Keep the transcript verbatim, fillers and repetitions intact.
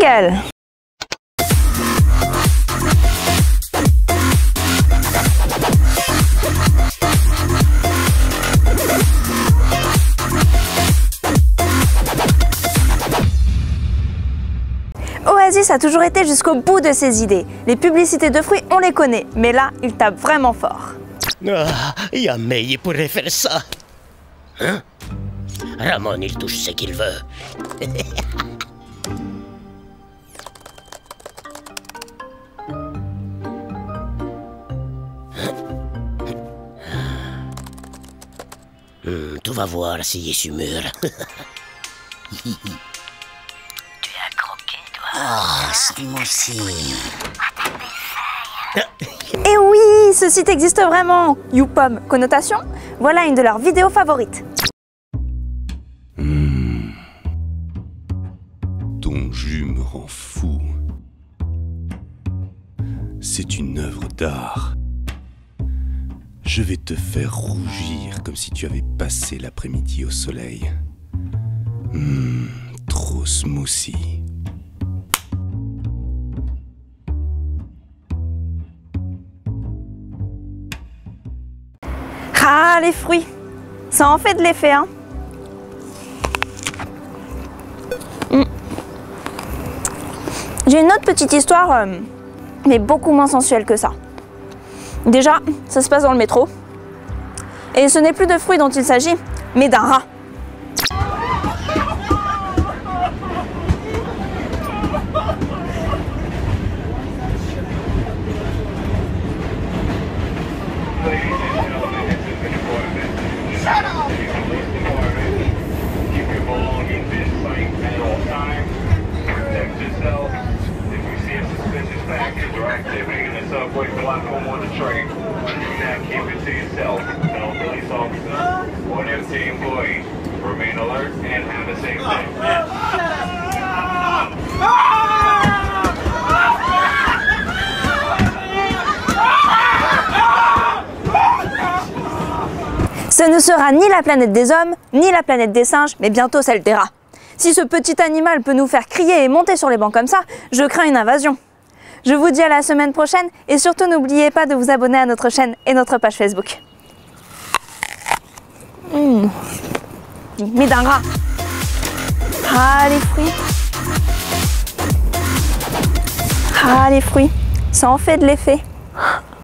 jingle. Oasis a toujours été jusqu'au bout de ses idées. Les publicités de fruits, on les connaît, mais là, il tape vraiment fort. Ah, jamais il pourrait faire ça. Hein? Ramon, il touche ce qu'il veut. hmm, tout va voir si il est sumur. Ah, c'est moi aussi. Et oui, ce site existe vraiment. Youpom, connotation, voilà une de leurs vidéos favorites. Mmh. Ton jus me rend fou. C'est une œuvre d'art. Je vais te faire rougir comme si tu avais passé l'après-midi au soleil. Mmh, trop smoothie. Ah, les fruits, ça en fait de l'effet, hein. mm. J'ai une autre petite histoire, euh, mais beaucoup moins sensuelle que ça. Déjà, ça se passe dans le métro. Et ce n'est plus de fruits dont il s'agit, mais d'un rat. Ce ne sera ni la planète des hommes, ni la planète des singes, mais bientôt celle des rats. Si ce petit animal peut nous faire crier et monter sur les bancs comme ça, je crains une invasion. Je vous dis à la semaine prochaine et surtout n'oubliez pas de vous abonner à notre chaîne et notre page Facebook. Mmh. Mais d'un rat. Ah les fruits. Ah les fruits, ça en fait de l'effet.